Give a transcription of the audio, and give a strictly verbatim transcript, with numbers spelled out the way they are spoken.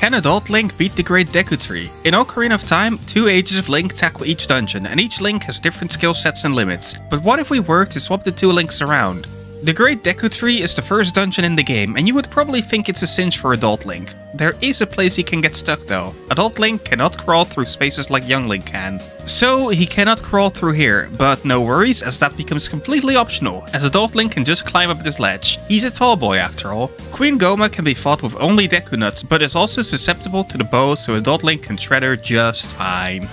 Can Adult Link beat the Great Deku Tree? In Ocarina of Time, two ages of Link tackle each dungeon, and each Link has different skill sets and limits. But what if we were to swap the two Links around? The Great Deku Tree is the first dungeon in the game, and you would probably think it's a cinch for Adult Link. There is a place he can get stuck though. Adult Link cannot crawl through spaces like Young Link can. So he cannot crawl through here, but no worries as that becomes completely optional, as Adult Link can just climb up this ledge. He's a tall boy after all. Queen Goma can be fought with only Deku nuts, but is also susceptible to the bow, so Adult Link can shred her just fine.